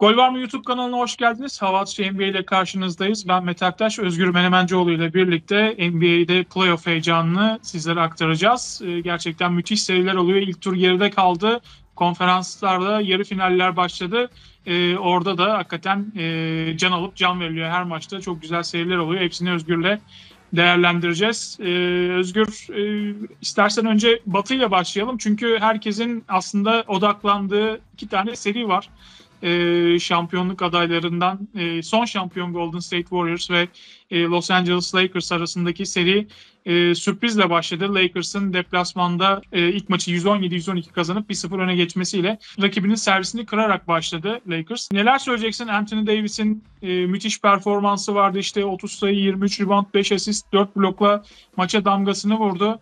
Gol Var mı YouTube kanalına hoş geldiniz. Hava Atışı NBA ile karşınızdayız. Ben Mete Aktaş, Özgür Menemencioğlu ile birlikte NBA'de playoff heyecanını sizlere aktaracağız. Gerçekten müthiş seriler oluyor. İlk tur geride kaldı. Konferanslarda yarı finaller başladı. Orada da hakikaten can alıp can veriliyor her maçta. Çok güzel seriler oluyor. Hepsini Özgür'le değerlendireceğiz. Özgür, istersen önce Batı ile başlayalım. Çünkü herkesin aslında odaklandığı iki tane seri var. Şampiyonluk adaylarından son şampiyon Golden State Warriors ve Los Angeles Lakers arasındaki seri sürprizle başladı. Lakers'ın deplasmanda ilk maçı 117-112 kazanıp 1-0 öne geçmesiyle rakibinin servisini kırarak başladı Lakers. Neler söyleyeceksin? Anthony Davis'in müthiş performansı vardı. İşte 30 sayı, 23 rebound, 5 asist, 4 blokla maça damgasını vurdu.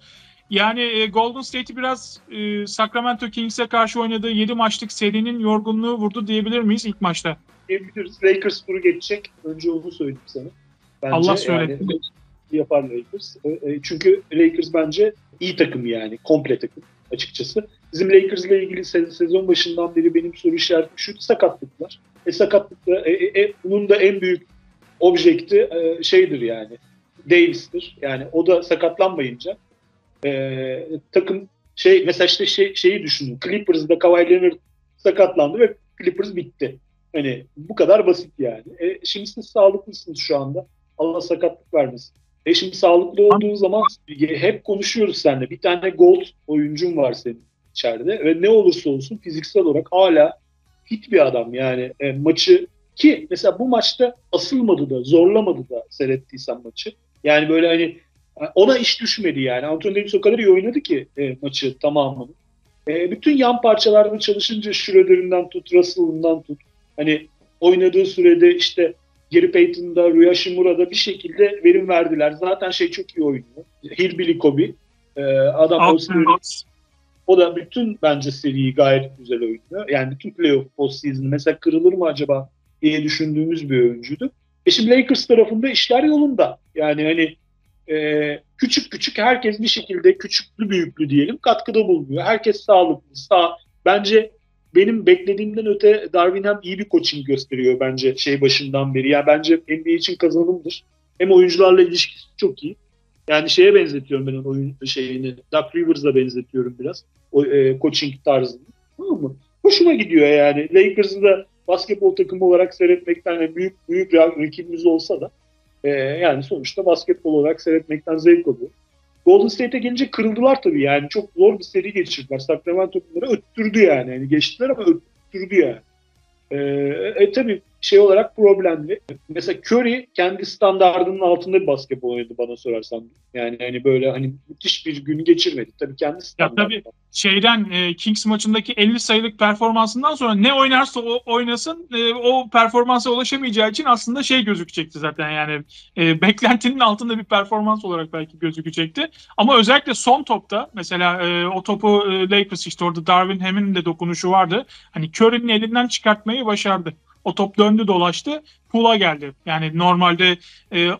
Yani Golden State'i biraz Sacramento Kings'e karşı oynadığı 7 maçlık serinin yorgunluğu vurdu diyebilir miyiz ilk maçta? Diyebiliriz. Lakers turu geçecek. Önce onu söyledim sana. Bence Allah söyledi. Yani, yapar Lakers. Çünkü Lakers bence iyi takım yani. Komple takım açıkçası. Bizim Lakers'la ilgili sezon başından beri benim soru işaretim şu: sakatlıklar. Bunun da en büyük objekti şeydir yani. Davis'tir. Yani o da sakatlanmayınca takım mesela işte şeyi düşünün. Clippers'da Kawhi Leonard sakatlandı ve Clippers bitti. Hani bu kadar basit yani. Şimdi siz sağlıklısınız şu anda. Allah sakatlık vermesin. Şimdi sağlıklı olduğun zaman hep konuşuyoruz seninle. Bir tane gold oyuncun var senin içeride ve ne olursa olsun fiziksel olarak hala fit bir adam yani. Maçı ki mesela bu maçta asılmadı da, zorlamadı da seyrettiysen maçı. Yani böyle hani ona iş düşmedi yani. Anthony Davis o kadar iyi oynadı ki maçı tamamını. Bütün yan parçalardan çalışınca Schroeder'inden tut, Russell'ından tut. Hani oynadığı sürede işte Gary Payton'da, Rui Hachimura'da bir şekilde verim verdiler. Zaten çok iyi oynuyor. Hillbilly Kobe. O da bütün bence seriyi gayet güzel oynuyor. Yani bütün playoff postseason mesela kırılır mı acaba diye düşündüğümüz bir oyuncuydu. Şimdi Lakers tarafında işler yolunda. Yani hani küçük küçük herkes bir şekilde küçüklü büyüklü diyelim katkıda bulunuyor. Herkes sağlıklı. Bence benim beklediğimden öte Darvin hem iyi bir coaching gösteriyor bence başından beri. Ya bence NBA için kazanımdır. Hem oyuncularla ilişkisi çok iyi. Yani şeye benzetiyorum ben oyun şeyini. Doc Rivers'a benzetiyorum biraz. O coaching tarzını. Tamam mı? Hoşuma gidiyor yani. Lakers'ı da basketbol takımı olarak seyretmekten de büyük rakibimiz olsa da yani sonuçta basketbol olarak seyretmekten zevk alıyor. Golden State'e gelince kırıldılar tabii yani. Çok zor bir seri geçirdiler. Sacramento bunları öttürdü yani. Yani geçtiler ama öttürdü yani. Tabii olarak problemli. Mesela Curry kendi standardının altında bir basketbol oynadı bana sorarsan. Yani hani böyle hani müthiş bir gün geçirmedi. Tabii kendi standartında. Ya tabii Kings maçındaki 50 sayılık performansından sonra ne oynarsa oynasın o performansa ulaşamayacağı için aslında gözükecekti zaten yani. Beklentinin altında bir performans olarak belki gözükecekti. Ama özellikle son topta mesela o topu Lakers orada Darvin Ham'in de dokunuşu vardı. Hani Curry'nin elinden çıkartmayı başardı. O top döndü dolaştı. Poole'a geldi. Yani normalde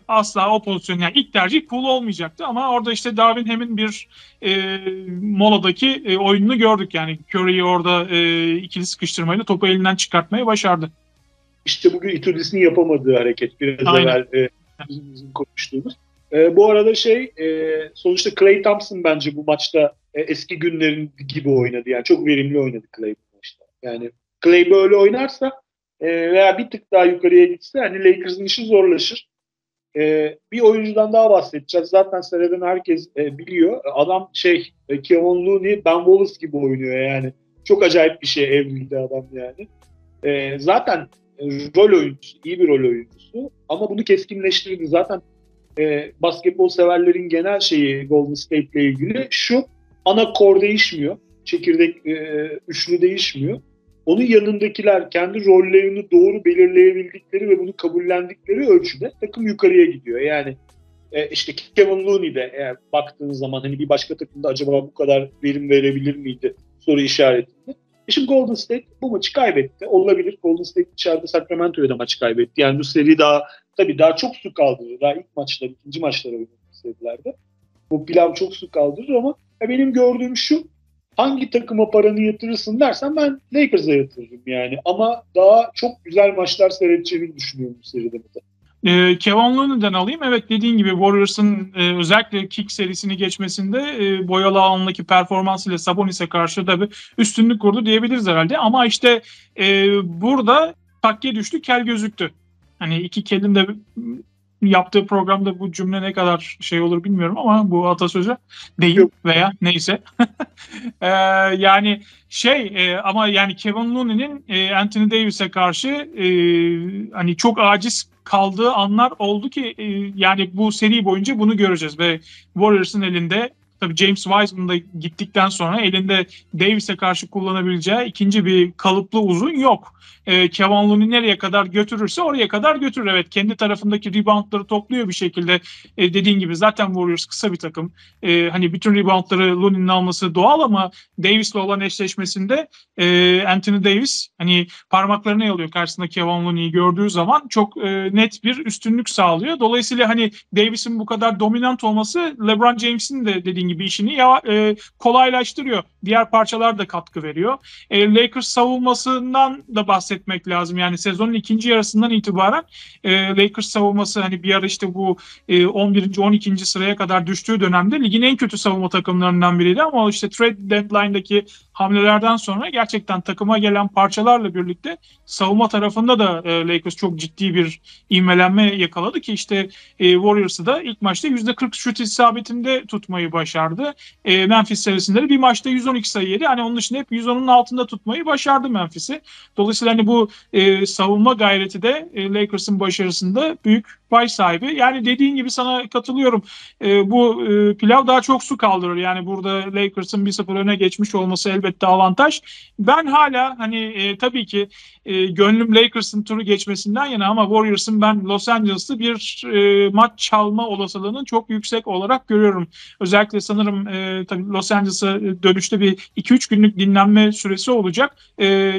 asla o pozisyon yani ilk tercih Poole olmayacaktı ama orada Darvin Ham'in bir moladaki oyununu gördük. Yani Curry'i orada ikili sıkıştırmayla topu elinden çıkartmayı başardı. Bugün Itudis'in yapamadığı hareket biraz evvel bizim konuştuğumuz. Bu arada sonuçta Klay Thompson bence bu maçta eski günlerin gibi oynadı. Yani çok verimli oynadı Klay bu maçta. Yani Klay böyle oynarsa veya bir tık daha yukarıya gitse hani Lakers'ın işi zorlaşır. Bir oyuncudan daha bahsedeceğiz. Zaten seriden herkes biliyor. Adam Kevon Looney, Ben Wallace gibi oynuyor yani. Çok acayip bir evrildi adam yani. Zaten rol oyuncusu, iyi bir rol oyuncusu ama bunu keskinleştirdi. Zaten basketbol severlerin genel Golden State'le ilgili şu: ana kor değişmiyor. Çekirdek üçlü değişmiyor. Onun yanındakiler kendi rollerini doğru belirleyebildikleri ve bunu kabullendikleri ölçüde takım yukarıya gidiyor. Yani Kevon Looney de eğer baktığınız zaman hani bir başka takımda acaba bu kadar verim verebilir miydi soru işaretinde. Şimdi Golden State bu maçı kaybetti. Olabilir. Golden State içeride Sacramento'ya da maçı kaybetti. Yani bu seri daha çok su kaldırır. Daha ilk maçlar, ikinci maçlara oynadık serilerde. Bu pilav çok su kaldırır ama benim gördüğüm şu: hangi takıma paranı yatırırsın dersen ben Lakers'a yatırırım yani. Ama daha çok güzel maçlar seyredeceğini düşünüyorum bu seride burada. Kevon Looney'den alayım. Evet, dediğin gibi Warriors'ın özellikle kick serisini geçmesinde boyalı alanındaki performansıyla Sabonis'e karşı da bir üstünlük kurdu diyebiliriz herhalde. Ama işte burada takke düştü, kel gözüktü. Hani iki kelin de yaptığı programda bu cümle ne kadar şey olur bilmiyorum ama bu atasözü değil. Yok. Veya neyse. Yani ama yani Kevon Looney'nin Anthony Davis'e karşı hani çok aciz kaldığı anlar oldu ki yani bu seri boyunca bunu göreceğiz ve Warriors'ın elinde tabii James Wiseman'da gittikten sonra elinde Davis'e karşı kullanabileceği ikinci bir kalıplı uzun yok. Kevon Looney nereye kadar götürürse oraya kadar götürür. Evet, kendi tarafındaki reboundları topluyor bir şekilde. Dediğin gibi zaten Warriors kısa bir takım. Hani bütün reboundları Looney'nin alması doğal ama Davis'le olan eşleşmesinde Anthony Davis hani parmaklarını yalıyor karşısında Kevon Looney'i gördüğü zaman çok net bir üstünlük sağlıyor. Dolayısıyla hani Davis'in bu kadar dominant olması LeBron James'in de dediğin gibi işini kolaylaştırıyor. Diğer parçalar da katkı veriyor. Lakers savunmasından da bahsetmek lazım. Yani sezonun ikinci yarısından itibaren Lakers savunması hani bir ara işte bu 11. 12. sıraya kadar düştüğü dönemde ligin en kötü savunma takımlarından biriydi ama işte trade deadline'daki hamlelerden sonra gerçekten takıma gelen parçalarla birlikte savunma tarafında da Lakers çok ciddi bir ivmelenme yakaladı ki işte Warriors'ı da ilk maçta %40 şut isabetinde tutmayı başardı. Memphis serisinde de bir maçta 112 sayı yedi. Hani onun dışında hep 110'un altında tutmayı başardı Memphis'i. Dolayısıyla hani bu savunma gayreti de Lakers'ın başarısında büyük pay sahibi. Yani dediğin gibi sana katılıyorum. Bu pilav daha çok su kaldırır. Yani burada Lakers'ın 1-0 öne geçmiş olması elbette avantaj. Ben hala hani tabii ki gönlüm Lakers'ın turu geçmesinden yana ama Warriors'ın ben Los Angeles'ta bir maç çalma olasılığının çok yüksek olarak görüyorum. Özellikle sanırım tabii Los Angeles'a dönüşte bir 2-3 günlük dinlenme süresi olacak.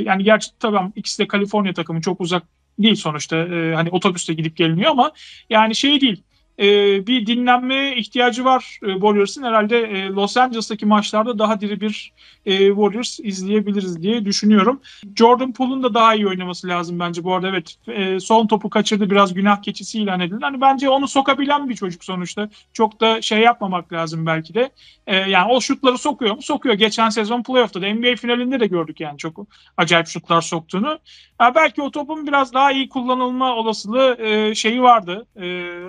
Yani gerçi tamam ikisi de Kaliforniya takımı, çok uzak değil sonuçta. Hani otobüste gidip geliniyor ama yani şey değil. Bir dinlenmeye ihtiyacı var Warriors'ın. Herhalde Los Angeles'taki maçlarda daha diri bir Warriors izleyebiliriz diye düşünüyorum. Jordan Poole'un da daha iyi oynaması lazım bence bu arada. Evet, son topu kaçırdı, biraz günah keçisi ilan edildi. Hani bence onu sokabilen bir çocuk sonuçta. Çok da şey yapmamak lazım belki de. Yani o şutları sokuyor mu? Sokuyor. Geçen sezon playoff'ta da NBA finalinde de gördük yani çok acayip şutlar soktuğunu. Yani belki o topun biraz daha iyi kullanılma olasılığı şeyi vardı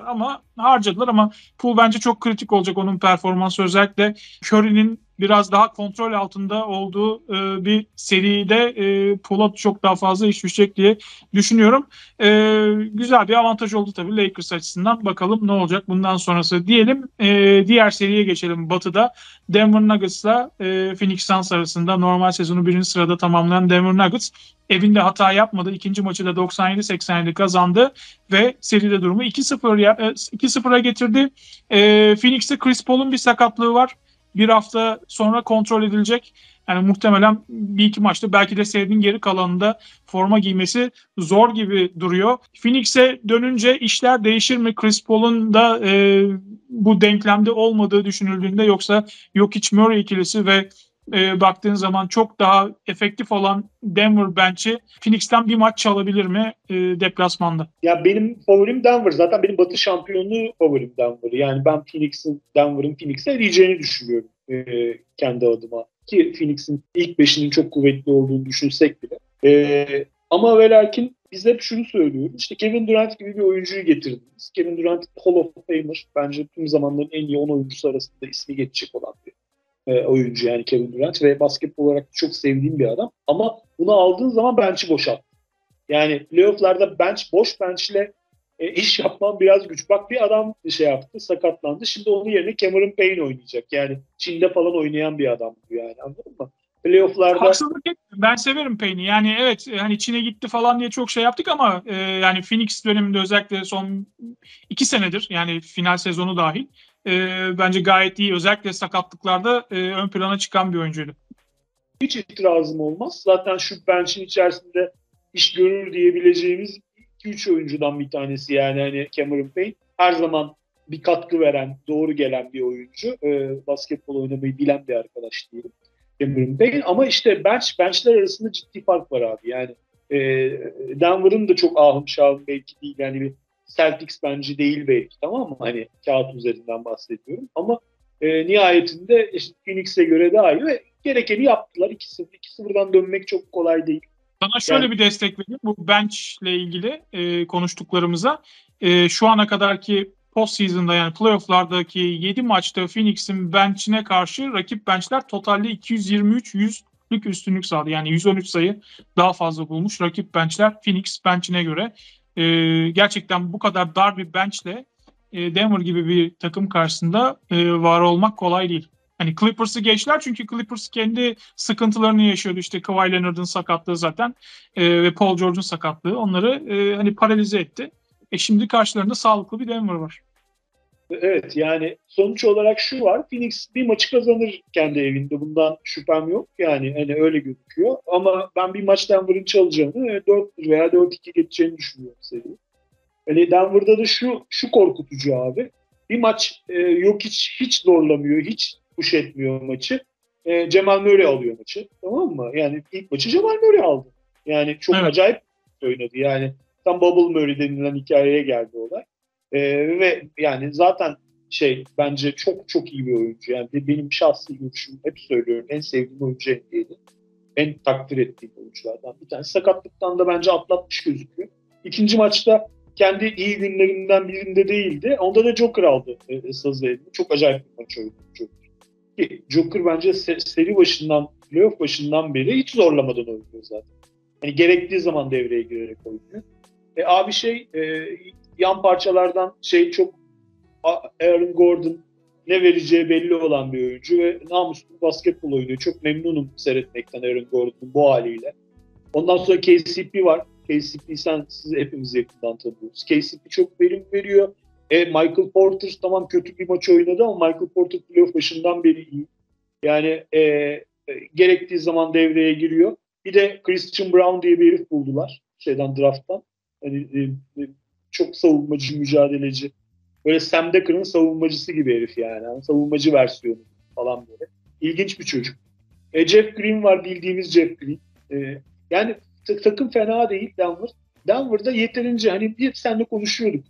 ama harcadılar ama Poole bence çok kritik olacak onun performansı. Özellikle Curry'nin biraz daha kontrol altında olduğu bir seride Poole çok daha fazla iş düşecek diye düşünüyorum. Güzel bir avantaj oldu tabii Lakers açısından. Bakalım ne olacak bundan sonrası diyelim. Diğer seriye geçelim Batı'da. Denver Nuggets'la Phoenix Suns arasında normal sezonu 1. sırada tamamlayan Denver Nuggets evinde hata yapmadı. İkinci maçı da 97-87 kazandı ve seride durumu 2-0'a getirdi. Phoenix'te Chris Paul'un bir sakatlığı var. Bir hafta sonra kontrol edilecek. Yani muhtemelen bir iki maçta belki de serinin geri kalanında forma giymesi zor gibi duruyor. Phoenix'e dönünce işler değişir mi? Chris Paul'un da bu denklemde olmadığı düşünüldüğünde yoksa Jokic Murray ikilisi ve baktığın zaman çok daha efektif olan Denver bench'i Phoenix'ten bir maç çalabilir mi deplasmanda? Ya benim favorim Denver. Zaten benim Batı şampiyonluğu favorim Denver. Yani ben Denver'ın Phoenix'e eleyeceğini düşünüyorum kendi adıma. Ki Phoenix'in ilk beşinin çok kuvvetli olduğunu düşünsek bile. Ama ve lakin biz hep şunu söylüyoruz. İşte Kevin Durant gibi bir oyuncuyu getirdiniz. Kevin Durant Hall of Famer. Bence tüm zamanların en iyi 10 oyuncusu arasında ismi geçecek olan bir oyuncu yani Kevin Durant ve basketbol olarak çok sevdiğim bir adam. Ama bunu aldığın zaman bench'i boşalt. Yani playoff'larda boş bench'le iş yapman biraz güç. Bak bir adam şey yaptı, sakatlandı. Şimdi onun yerine Cameron Payne oynayacak. Yani Çin'de falan oynayan bir adam bu yani, anladın mı? Playoff'larda haksızlık etmiyorum. Ben severim Payne'i. Yani evet hani Çin'e gitti falan diye çok şey yaptık ama yani Phoenix döneminde özellikle son 2 senedir yani final sezonu dahil bence gayet iyi. Özellikle sakatlıklarda ön plana çıkan bir oyuncuydu. Hiç itirazım olmaz. Zaten şu bench'in içerisinde iş görür diyebileceğimiz 2-3 oyuncudan bir tanesi yani hani Cameron Payne. Her zaman bir katkı veren, doğru gelen bir oyuncu. Basketbol oynamayı bilen bir arkadaş diyelim. Cameron Payne. Ama işte benchler arasında ciddi fark var abi. Yani Denver'ın da çok ahım şahım belki değil. Yani bir Celtics bence değil belki, tamam mı? Hani kağıt üzerinden bahsediyorum. Ama nihayetinde işte Phoenix'e göre daha iyi ve gerekeni yaptılar. 2-0'dan dönmek çok kolay değil. Sana şöyle bir destek vereyim. Bu bench'le ilgili konuştuklarımıza. Şu ana kadarki postseason'da, yani playoff'lardaki 7 maçta Phoenix'in bench'ine karşı rakip bench'ler totalde 223-100'lük üstünlük sağladı. Yani 113 sayı daha fazla bulmuş rakip bench'ler Phoenix bench'ine göre. Gerçekten bu kadar dar bir bench'le Denver gibi bir takım karşısında var olmak kolay değil. Hani Clippers'ı geçler, çünkü Clippers kendi sıkıntılarını yaşıyordu. İşte Kawhi Leonard'ın sakatlığı zaten ve Paul George'un sakatlığı onları hani paralize etti. Şimdi karşılarında sağlıklı bir Denver var. Evet, yani sonuç olarak şu var. Phoenix bir maçı kazanır kendi evinde. Bundan şüphem yok. Yani hani öyle gözüküyor. Ama ben bir maç Denver'ın çalacağını, 4-1 veya 4-2 geçeceğini düşünüyorum senin. Hani Denver'da da şu korkutucu abi. Bir maç Jokic hiç zorlamıyor, hiç push etmiyor maçı. Jamal Murray alıyor maçı. Tamam mı? Yani ilk maçı Jamal Murray aldı. Yani çok acayip oynadı. Yani tam Bubble Murray denilen hikayeye geldi olay. Ve yani zaten bence çok çok iyi bir oyuncu. Yani benim şahsi görüşüm, hep söylüyorum, en sevdiğim oyuncu NBA'de. En takdir ettiğim oyunculardan bir tanesi. Sakatlıktan da bence atlatmış gözüküyor. İkinci maçta kendi iyi günlerinden birinde değildi. Onda da Joker aldı sazı elini. Çok acayip bir maç oynadı Joker. Joker bence seri başından, playoff başından beri hiç zorlamadan oynuyor zaten. Yani gerektiği zaman devreye girerek oynuyor. Abi yan parçalardan çok Aaron Gordon ne vereceği belli olan bir oyuncu ve namuslu basketbol oynuyor. Çok memnunum seyretmekten Aaron Gordon'un bu haliyle. Ondan sonra KCP var. KCP siz hepimiz yakından tanıyoruz. KCP çok verim veriyor. Michael Porter tamam kötü bir maç oynadı ama Michael Porter playoff başından beri iyi. Yani gerektiği zaman devreye giriyor. Bir de Christian Brown diye bir herif buldular. Draft'tan. Hani çok savunmacı, mücadeleci. Böyle Sam Decker'ın savunmacısı gibi herif yani. Savunmacı versiyonu falan böyle. İlginç bir çocuk. Jeff Green var, bildiğimiz Jeff Green. Yani takım fena değil Denver. Denver'da yeterince hani hep seninle konuşuyorduk.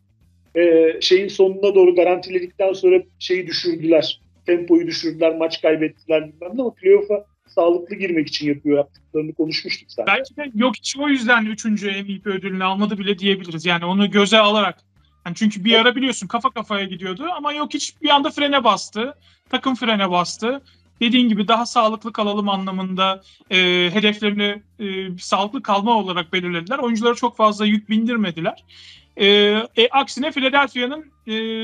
Sonuna doğru garantiledikten sonra düşürdüler. Tempoyu düşürdüler, maç kaybettiler bilmem ne, ama playoff'a sağlıklı girmek için yaptıklarını konuşmuştuk zaten. Belki de Jokic o yüzden 3. MVP ödülünü almadı bile diyebiliriz. Yani onu göze alarak. Yani çünkü bir ara biliyorsun kafa kafaya gidiyordu ama Jokic bir anda frene bastı. Takım frene bastı. Dediğin gibi daha sağlıklı kalalım anlamında hedeflerini sağlıklı kalma olarak belirlediler. Oyunculara çok fazla yük bindirmediler. Aksine Philadelphia'nın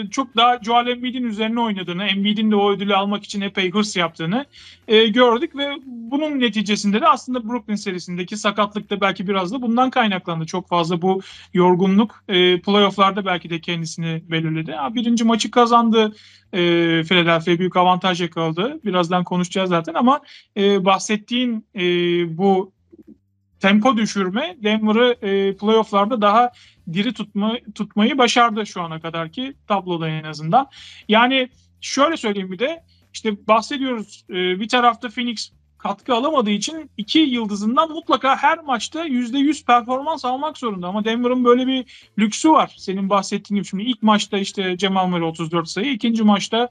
çok daha Joel Embiid'in üzerine oynadığını, Embiid'in de o ödülü almak için epey hırs yaptığını gördük ve bunun neticesinde de aslında Brooklyn serisindeki sakatlık da belki biraz da bundan kaynaklandı. Çok fazla bu yorgunluk playoff'larda belki de kendisini belirledi. Birinci maçı kazandı Philadelphia, büyük avantaj yakaladı. Birazdan konuşacağız zaten ama bahsettiğin bu tempo düşürme Denver'ı playoff'larda daha diri tutmayı başardı şu ana kadarki tabloda en azından. Yani şöyle söyleyeyim, bir de işte bahsediyoruz bir tarafta Phoenix katkı alamadığı için iki yıldızından mutlaka her maçta %100 performans almak zorunda. Ama Denver'ın böyle bir lüksü var. Senin bahsettiğin gibi şimdi ilk maçta Jamal Murray 34 sayı, ikinci maçta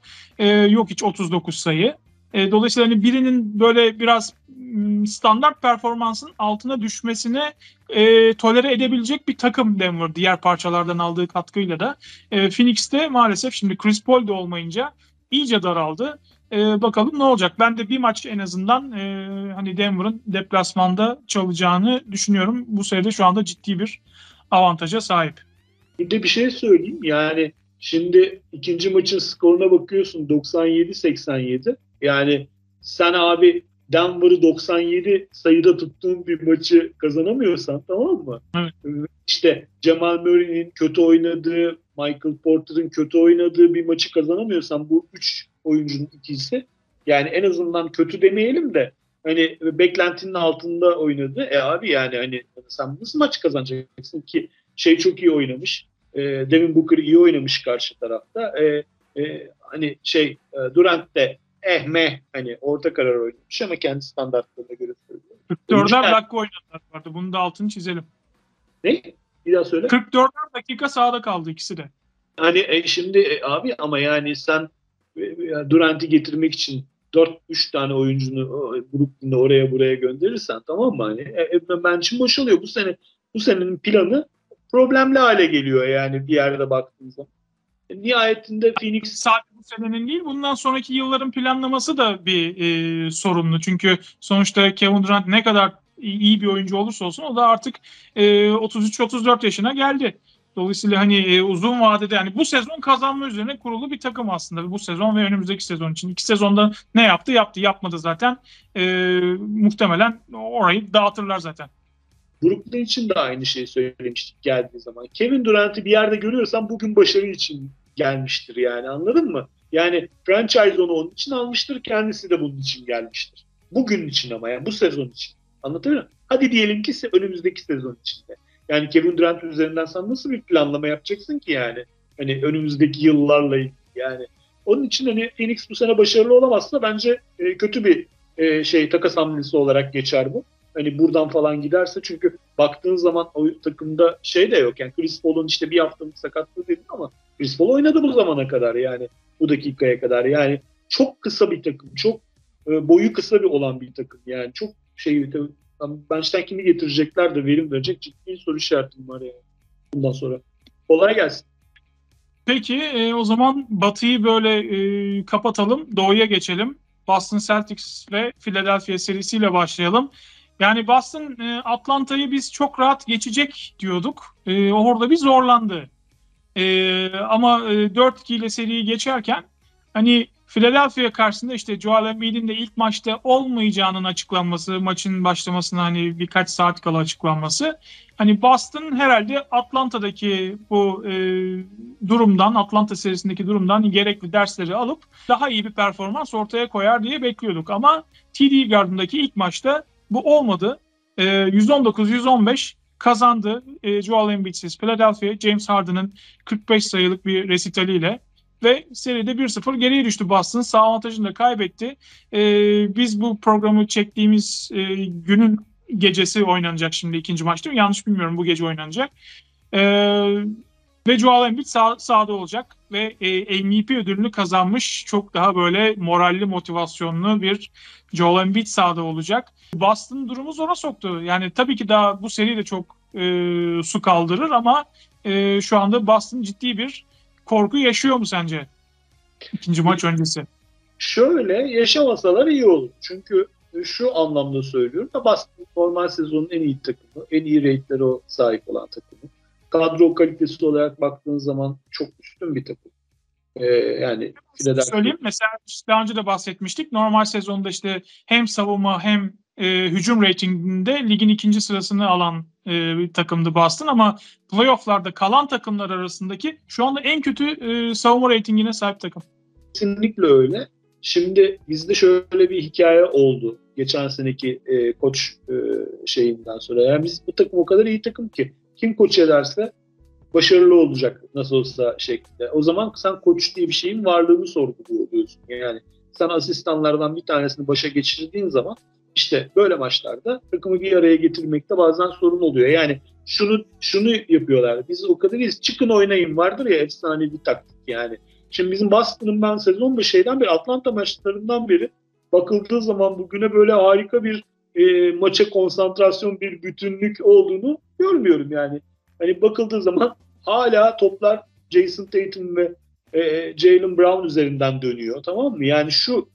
Jokic 39 sayı. Dolayısıyla hani birinin böyle biraz standart performansın altına düşmesine tolere edebilecek bir takım Denver, diğer parçalardan aldığı katkıyla da. Phoenix'te maalesef şimdi Chris Paul de olmayınca iyice daraldı. Bakalım ne olacak? Ben de bir maç en azından hani Denver'ın deplasmanda çalacağını düşünüyorum. Bu sayede şu anda ciddi bir avantaja sahip. Bir de bir şey söyleyeyim. Yani şimdi ikinci maçın skoruna bakıyorsun, 97-87. Yani sen abi Denver'ı 97 sayıda tuttuğun bir maçı kazanamıyorsan, tamam mı? Evet. Jamal Murray'nin kötü oynadığı, Michael Porter'ın kötü oynadığı bir maçı kazanamıyorsan, bu 3 oyuncunun ikisi yani en azından kötü demeyelim de hani beklentinin altında oynadı. Abi yani hani sen nasıl maç kazanacaksın ki? Çok iyi oynamış. Devin Booker iyi oynamış karşı tarafta. Durant de hani orta karar oynamış ama kendi standartlarına göre söylüyor. 44'er dakika oynadılar vardı. Bunu da altını çizelim. Ne? Bir daha söyle. 44'er dakika sahada kaldı ikisi de. Hani şimdi abi ama yani sen Durant'i getirmek için 4-3 tane oyuncunu Brooklyn'de oraya buraya gönderirsen, tamam mı? Hani bençin boşalıyor. Bu sene, bu senenin planı problemli hale geliyor yani bir yerde baktığınızda. Nihayetinde Phoenix sadece bu senenin değil, bundan sonraki yılların planlaması da bir sorunlu. Çünkü sonuçta Kevin Durant ne kadar iyi bir oyuncu olursa olsun o da artık 33-34 yaşına geldi. Dolayısıyla hani uzun vadede yani bu sezon kazanma üzerine kurulu bir takım aslında. Bu sezon ve önümüzdeki sezon için. İki sezonda ne yaptı. Yapmadı zaten. Muhtemelen orayı dağıtırlar zaten. Brooklyn için de aynı şeyi söylemiştik geldiği zaman. Kevin Durant'i bir yerde görüyorsan bugün başarı için gelmiştir yani, anladın mı? Yani franchise onu onun için almıştır. Kendisi de bunun için gelmiştir. Bugün için ama yani bu sezon için. Anlatabiliyor muyum? Hadi diyelim ki önümüzdeki sezon içinde. Yani Kevin Durant üzerinden sen nasıl bir planlama yapacaksın ki yani? Hani önümüzdeki yıllarla ilgili yani. Onun için hani Phoenix bu sene başarılı olamazsa bence kötü bir takas hamlesi olarak geçer bu. Hani buradan falan giderse, çünkü baktığın zaman o takımda de yok. Yani Chris Paul'un işte bir haftalık sakatlığı dedin ama Chris Paul oynadı bu zamana kadar yani. Bu dakikaya kadar yani. Çok kısa bir takım. Çok boyu kısa olan bir takım yani. Çok bir takım. Bençten kimi getirecekler de verim verecek, ciddi soru işaretim var yani bundan sonra. Kolay gelsin. Peki o zaman Batı'yı böyle kapatalım, Doğu'ya geçelim. Boston Celtics ve Philadelphia serisiyle başlayalım. Yani Boston Atlanta'yı biz çok rahat geçecek diyorduk. Orada bir zorlandı. Ama 4-2 ile seriyi geçerken hani Philadelphia karşısında işte Joel Embiid'in de ilk maçta olmayacağının açıklanması, maçın başlamasına hani birkaç saat kala açıklanması. Hani Boston herhalde Atlanta'daki bu durumdan, Atlanta serisindeki durumdan gerekli dersleri alıp daha iyi bir performans ortaya koyar diye bekliyorduk. Ama TD Garden'daki ilk maçta bu olmadı. 119-115 kazandı Joel Embiid'siz Philadelphia, James Harden'ın 45 sayılık bir resitaliyle. Ve seride 1-0 geriye düştü Boston. Sağ avantajını da kaybetti. Biz bu programı çektiğimiz günün gecesi oynanacak şimdi ikinci maç değil mi? Yanlış bilmiyorum, bu gece oynanacak. Ve Joel Embiid sahada olacak. Ve MVP ödülünü kazanmış. Çok daha böyle moralli, motivasyonlu bir Joel Embiid sahada olacak. Boston durumu zora soktu. Yani tabii ki daha bu seri de çok su kaldırır ama şu anda Boston ciddi bir korku yaşıyor mu sence ikinci maç öncesi? Şöyle, yaşamasalar iyi olur. Çünkü şu anlamda söylüyorum da Boston normal sezonun en iyi takımı, en iyi rate'lere sahip olan takımı. Kadro kalitesi olarak baktığın zaman çok üstün bir takım. Yani söyleyeyim mesela daha önce de bahsetmiştik. Normal sezonda işte hem savunma hem hücum ratinginde ligin ikinci sırasını alan bir takımdı Boston ama playoff'larda kalan takımlar arasındaki şu anda en kötü savunma ratingine sahip takım. Kesinlikle öyle. Şimdi bizde şöyle bir hikaye oldu geçen seneki koç şeyinden sonra. Yani biz bu takım o kadar iyi takım ki kim koç ederse başarılı olacak nasıl olsa şeklinde. O zaman sen koç diye bir şeyin varlığını sorguluyorsun. Yani sen asistanlardan bir tanesini başa geçirdiğin zaman İşte böyle maçlarda takımı bir araya getirmekte bazen sorun oluyor. Yani şunu yapıyorlar. Biz o kadar iyiyiz. Çıkın oynayın vardır ya, efsane bir taktik yani. Şimdi bizim Boston'ın ben sezon başından beri, Atlanta maçlarından beri bakıldığı zaman bugüne böyle harika bir maça konsantrasyon, bir bütünlük olduğunu görmüyorum yani. Hani bakıldığı zaman hala toplar Jason Tatum ve Jaylen Brown üzerinden dönüyor, tamam mı? Yani şu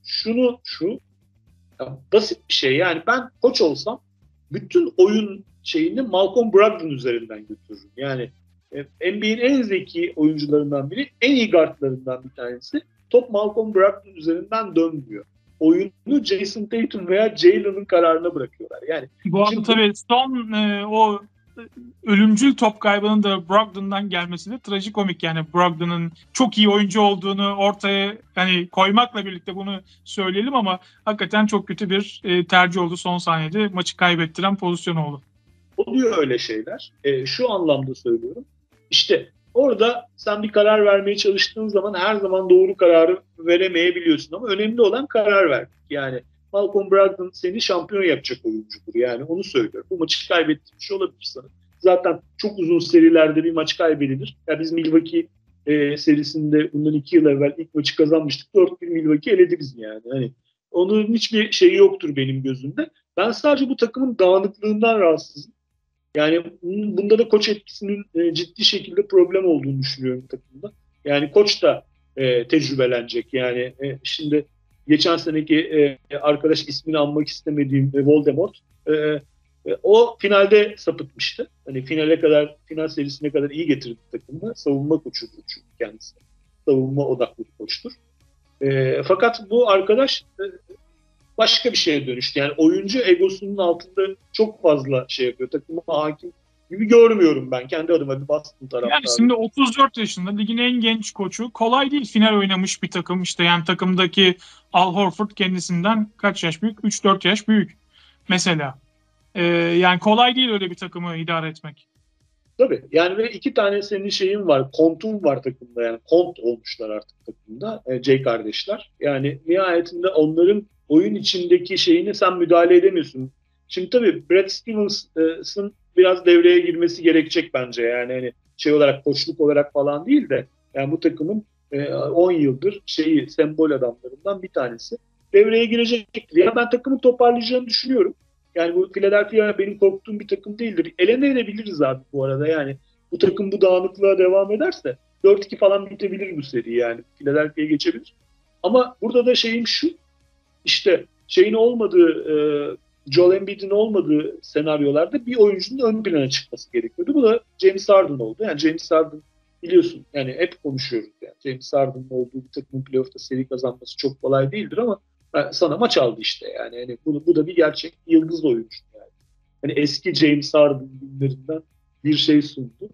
basit bir şey. Yani ben koç olsam bütün oyun şeyini Malcolm Brogdon üzerinden götürürüm. Yani NBA'nin en zeki oyuncularından biri, en iyi guardlarından bir tanesi. Top Malcolm Brogdon üzerinden dönmüyor. Oyunu Jason Tatum veya Jaylen'ın kararına bırakıyorlar. Yani bu arada tabii son o ölümcül top kaybının da Brogdon'dan gelmesi de trajikomik. Yani Brogdon'un çok iyi oyuncu olduğunu ortaya yani koymakla birlikte bunu söyleyelim ama hakikaten çok kötü bir tercih oldu, son saniyede maçı kaybettiren pozisyon oldu. Oluyor öyle şeyler. Şu anlamda söylüyorum. İşte Orada sen bir karar vermeye çalıştığın zaman her zaman doğru kararı veremeyebiliyorsun ama önemli olan karar vermek. Yani Malcolm Brogdon seni şampiyon yapacak oyuncudur. Yani onu söylüyorum. Bu maçı kaybetmiş olabilir sana. Zaten çok uzun serilerde bir maç kaybedilir. Yani biz Milwaukee serisinde bundan 2 yıl evvel ilk maçı kazanmıştık. 4-1 Milwaukee eledi biz yani. Hani onun hiçbir şeyi yoktur benim gözümde. Ben sadece bu takımın dağınıklığından rahatsızım. Yani bunda da koç etkisinin ciddi şekilde problem olduğunu düşünüyorum takımda. Yani koç da tecrübelenecek. Yani şimdi geçen seneki arkadaş ismini anmak istemediğim Voldemort o finalde sapıtmıştı. Hani final serisine kadar iyi getirdi takımı. Savunma koçudur çünkü kendisi. Savunma odaklı koçtur. Fakat bu arkadaş başka bir şeye dönüştü. Yani oyuncu egosunun altında çok fazla şey yapıyor. Takıma hakim gibi görmüyorum ben. Kendi adıma bir Boston taraftarı. Yani şimdi 34 yaşında ligin en genç koçu. Kolay değil final oynamış bir takım. İşte yani takımdaki Al Horford kendisinden kaç yaş büyük? 3-4 yaş büyük mesela. Yani kolay değil öyle bir takımı idare etmek. Tabii. Yani böyle 2 tane senin şeyin var. Kontun var takımda. Yani kont olmuşlar artık takımda. J kardeşler. Yani nihayetinde onların oyun içindeki şeyine sen müdahale edemiyorsun. Şimdi tabii Brad Stevens'ın biraz devreye girmesi gerekecek bence. Yani hani şey olarak, koçluk olarak falan değil de yani bu takımın 10 yıldır şeyi, sembol adamlarından bir tanesi devreye girecektir. Yani ben takımı toparlayacağını düşünüyorum. Yani bu Philadelphia benim korktuğum bir takım değildir. Elenebiliriz abi bu arada. Yani bu takım bu dağınıklığa devam ederse 4-2 falan bitebilir bu seri yani. Philadelphia'ya geçebilir. Ama burada da şeyim şu. İşte şeyin olmadığı, Joel Embiid'in olmadığı senaryolarda bir oyuncunun ön plana çıkması gerekiyordu. Bu da James Harden oldu. Yani James Harden biliyorsun yani hep konuşuyoruz. Yani James Harden'ın olduğu bir takımın playoff'ta seri kazanması çok kolay değildir ama sana maç aldı işte yani. Yani bu da bir gerçek yıldız oyuncu yani. Hani eski James Harden günlerinden bir şey sundu.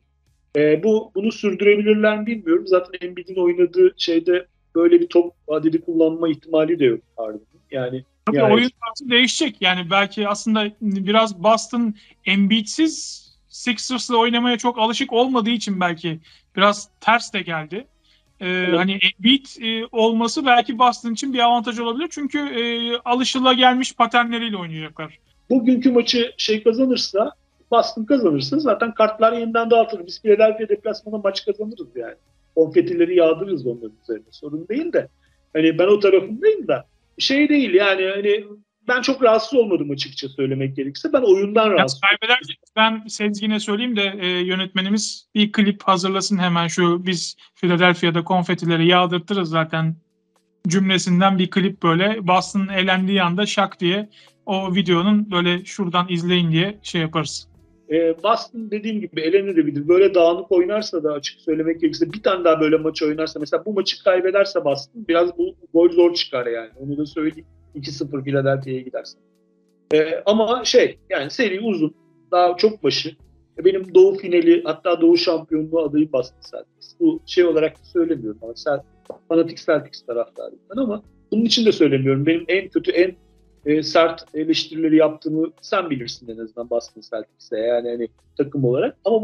Bunu sürdürebilirler mi bilmiyorum. Zaten Embiid'in oynadığı şeyde böyle bir top adedi kullanma ihtimali de yok Harden'ın. Yani tabii yani oyun tarzı değişecek. Yani belki aslında biraz Boston Embiid'siz Sixers'la oynamaya çok alışık olmadığı için belki biraz ters de geldi. Evet. Hani Embiid olması belki Boston için bir avantaj olabilir. Çünkü alışılagelmiş paternleriyle oynayacaklar. Bugünkü maçı Boston kazanırsa zaten kartlar yeniden dağıtılır. Biz Philadelphia deplasmanında maç kazanırız yani. Konfetileri yağdırırız onların üzerine. Sorun değil de hani ben o tarafındayım da şey değil yani hani ben çok rahatsız olmadım açıkça söylemek gerekirse. Ben oyundan rahatsız oldum. Ben Sezgin'e söyleyeyim de yönetmenimiz bir klip hazırlasın hemen şu biz Philadelphia'da konfetileri yağdırtırız zaten cümlesinden bir klip böyle Boston'ın elendiği anda şak diye o videonun böyle şuradan izleyin diye şey yaparız. Boston dediğim gibi elenebilir. Böyle dağınık oynarsa da açık söylemek gerekirse bir tane daha böyle maç oynarsa mesela bu maçı kaybederse Boston biraz bu gol zor çıkar yani. Onu da söyleyeyim. 2-0 Philadelphia'ya gidersen. Ama yani seri uzun. Daha çok başı. Benim Doğu finali hatta Doğu şampiyonluğu adayı Boston Celtics. Bu olarak söylemiyorum. Fanatik Celtics taraftarıyım ben ama bunun için de söylemiyorum. Benim en kötü en sert eleştirileri yaptığımı sen bilirsin en azından Boston Celtics'e yani hani takım olarak. Ama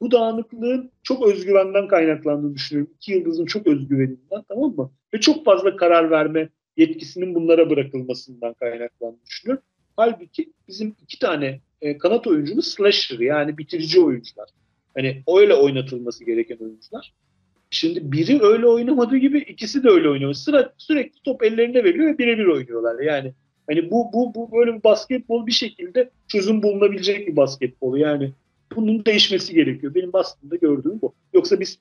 bu dağınıklığın çok özgüvenden kaynaklandığını düşünüyorum. 2 yıldızın çok özgüveninden, tamam mı? Ve çok fazla karar verme yetkisinin bunlara bırakılmasından kaynaklandığını düşünüyorum. Halbuki bizim 2 tane kanat oyuncumuz slasher yani bitirici oyuncular. Hani öyle oynatılması gereken oyuncular. Şimdi biri öyle oynamadığı gibi ikisi de öyle oynuyor. Sürekli top ellerinde veriliyor ve birebir oynuyorlar. Yani hani bu böyle bir basketbol bir şekilde çözüm bulunabilecek bir basketbolu. Yani bunun değişmesi gerekiyor. Benim aslında gördüğüm bu. Yoksa biz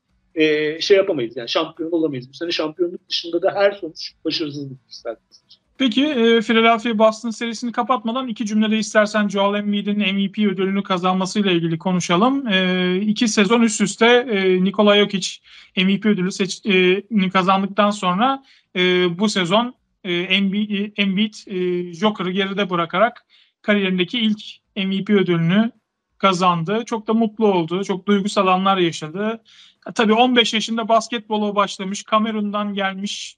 yapamayız yani şampiyon olamayız. Bu sene şampiyonluk dışında da her sonuç başarısızlık istersiz. Peki Philadelphia Boston serisini kapatmadan 2 cümlede istersen Joel Embiid'in MVP ödülünü kazanmasıyla ilgili konuşalım. 2 sezon üst üste Nikola Jokic MVP ödülü kazandıktan sonra bu sezon Embiid Joker'ı geride bırakarak kariyerindeki ilk MVP ödülünü kazandı. Çok da mutlu oldu. Çok duygusal anlar yaşadı. Tabii 15 yaşında basketbola başlamış, Kamerun'dan gelmiş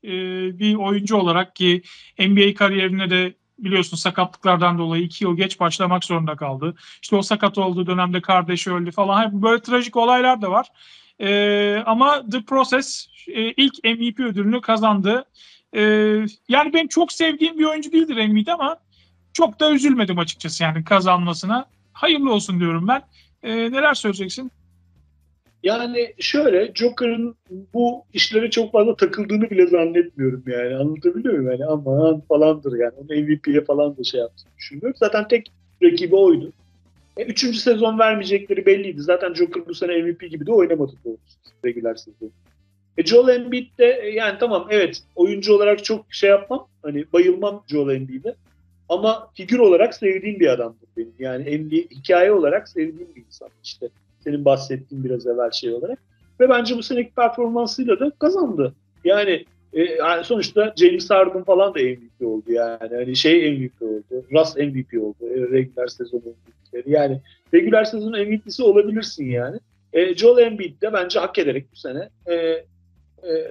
bir oyuncu olarak ki NBA kariyerine de biliyorsun sakatlıklardan dolayı 2 yıl geç başlamak zorunda kaldı. İşte o sakat olduğu dönemde kardeşi öldü falan. Böyle trajik olaylar da var. Ama The Process ilk MVP ödülünü kazandı. Yani benim çok sevdiğim bir oyuncu değildir Embiid ama çok da üzülmedim açıkçası yani kazanmasına. Hayırlı olsun diyorum ben. Neler söyleyeceksin? Yani şöyle, Joker'ın bu işlere çok fazla takıldığını bile zannetmiyorum yani. Anlatabiliyor muyum? Yani aman falandır yani. Onu MVP'ye falan da şey yaptığını düşünmüyorum. Zaten tek rakibi oydu. 3. sezon vermeyecekleri belliydi. Zaten Joker bu sene MVP gibi de oynamadı doğrusu. Regular sezon. Joel Embiid de yani tamam evet oyuncu olarak çok şey yapmam. Hani bayılmam Joel Embiid'e. Ama figür olarak sevdiğim bir adamdır benim. Yani NBA hikaye olarak sevdiğim bir insan işte. Senin bahsettiğin biraz evvel şey olarak. Ve bence bu seneki performansıyla da kazandı. Yani sonuçta James Harden falan da MVP oldu yani. Hani şey MVP oldu. Russ MVP oldu. Regular sezon MVP'leri. Yani regular sezon MVP'si olabilirsin yani. Joel Embiid de bence hak ederek bu sene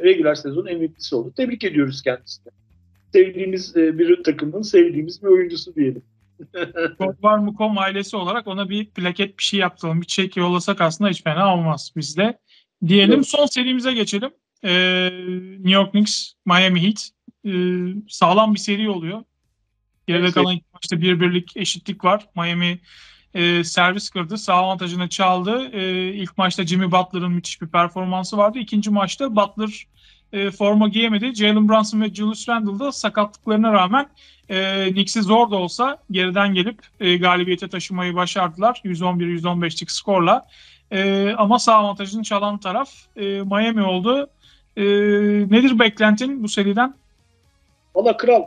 regular sezon MVP'si oldu. Tebrik ediyoruz kendisini. Sevdiğimiz bir takımın sevdiğimiz bir oyuncusu diyelim. Toplar Mukom ailesi olarak ona bir plaket bir şey yaptıralım. Bir çek yollasak aslında hiç fena olmaz bizde. Diyelim evet. Son serimize geçelim. New York Knicks, Miami Heat. Sağlam bir seri oluyor. Geride kalan maçta bir birlik eşitlik var. Miami servis kırdı. Sağ avantajını çaldı. İlk maçta Jimmy Butler'ın müthiş bir performansı vardı. İkinci maçta Butler forma giyemedi. Jalen Brunson ve Julius Randle da sakatlıklarına rağmen Knicks'i zor da olsa geriden gelip galibiyete taşımayı başardılar. 111-115'lik skorla. Ama sağ avantajını çalan taraf Miami oldu. Nedir beklentin bu seriden? Valla kral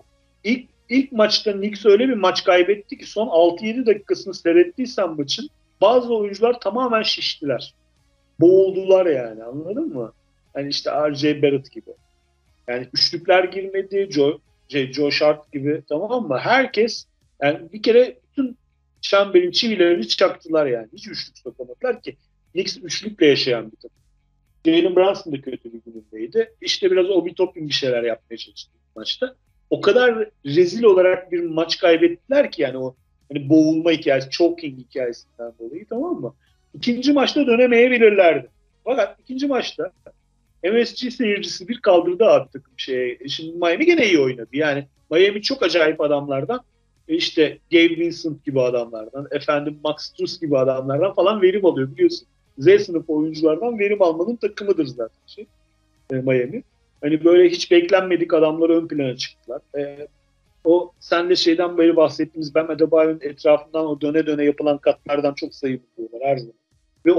ilk maçta Knicks öyle bir maç kaybetti ki son 6-7 dakikasını seyrettiysen maçın bazı oyuncular tamamen şiştiler. Boğuldular yani, anladın mı? Hani işte R.J. Barrett gibi. Yani üçlükler girmedi. Joe Shart gibi, tamam mı? Herkes yani bir kere bütün çemberin çivilerini çaktılar yani. Hiç üçlük sokamadılar ki. Knicks üçlükle yaşayan bir takım. Jalen Brunson da kötü bir günündeydi. İşte biraz Obi Toppin bir şeyler yapmaya çalıştı maçta. O kadar rezil olarak bir maç kaybettiler ki yani o hani boğulma hikayesi, choking hikayesinden dolayı, tamam mı? İkinci maçta dönemeyebilirlerdi. Fakat ikinci maçta MSG seyircisi bir kaldırdı abi takım şeye. Şimdi Miami gene iyi oynadı. Yani Miami çok acayip adamlardan, işte Gabe Vincent gibi adamlardan, Max Strus gibi adamlardan falan verim alıyor biliyorsun. Z sınıfı oyunculardan verim almanın takımıdır zaten şey Miami. Hani böyle hiç beklenmedik adamlar ön plana çıktılar. O sen de şeyden böyle bahsettiğimiz Ben Adebayo'nun etrafından o döne döne yapılan katlardan çok sayı buluyorlar her zaman. Ve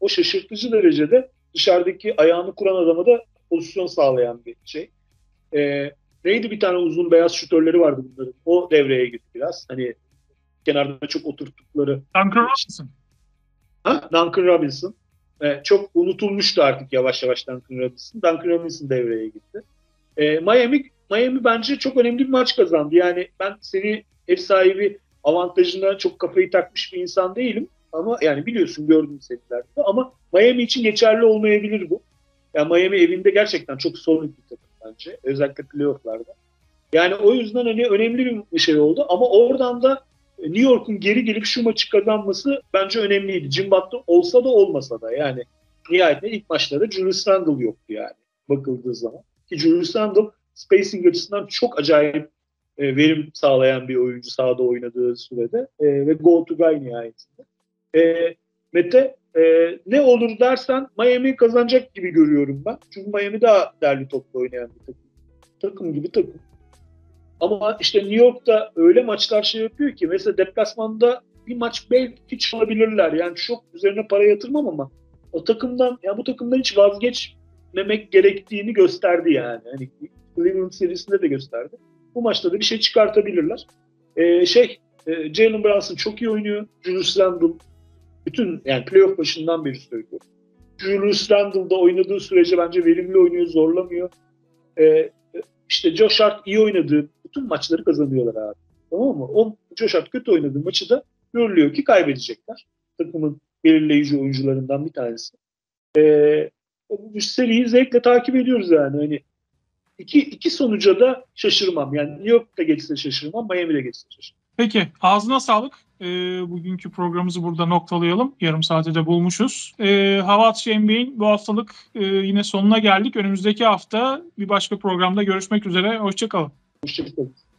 o şaşırtıcı derecede dışarıdaki ayağını kuran adama da pozisyon sağlayan bir şey. Neydi bir tane uzun beyaz şutörleri vardı bunların. O devreye girdi biraz. Hani kenarda çok oturttukları. Duncan Robinson. Duncan Robinson. Çok unutulmuştu artık yavaş yavaş Duncan Robinson. Duncan Robinson devreye gitti. Miami bence çok önemli bir maç kazandı. Yani ben seri ev sahibi avantajına çok kafayı takmış bir insan değilim. Ama yani biliyorsun, gördüğüm serilerde ama Miami için geçerli olmayabilir bu. Yani Miami evinde gerçekten çok solid bir takım bence. Özellikle playoff'larda. Yani o yüzden hani önemli bir şey oldu ama oradan da New York'un geri gelip şu maçı kazanması bence önemliydi. Jim Butler olsa da olmasa da yani nihayetinde ilk maçlarda Julius Randle yoktu yani bakıldığı zaman. Ki Julius Randle spacing açısından çok acayip verim sağlayan bir oyuncu sahada oynadığı sürede ve go to guy nihayetinde. Mete ne olur dersen Miami kazanacak gibi görüyorum ben. Çünkü Miami daha derli toplu oynayan bir takım. Takım gibi takım. Ama işte New York'ta öyle maçlar şey yapıyor ki mesela deplasmanda bir maç belki çalabilirler. Yani çok üzerine para yatırmam ama o takımdan, yani bu takımdan hiç vazgeçmemek gerektiğini gösterdi yani. Hani Cleveland serisinde de gösterdi. Bu maçta da bir şey çıkartabilirler. Jalen Brunson çok iyi oynuyor. Julius Randle bütün yani playoff başından beri söylüyor. Julius Randle'da oynadığı sürece bence verimli oynuyor, zorlamıyor. İşte Josh Hart iyi oynadığı bütün maçları kazanıyorlar abi. Tamam mı? Josh Hart kötü oynadığı maçı da görülüyor ki kaybedecekler. Takımın belirleyici oyuncularından bir tanesi. Bu seriyi zevkle takip ediyoruz yani. Hani İki sonuca da şaşırmam. Yani New York'ta geçse şaşırmam, Miami'de geçse şaşırmam. Peki, ağzına sağlık. Bugünkü programımızı burada noktalayalım. Yarım saate de bulmuşuz. Hava Atışı NBA'in bu haftalık yine sonuna geldik. Önümüzdeki hafta bir başka programda görüşmek üzere. Hoşça kalın. Hoşça kalın.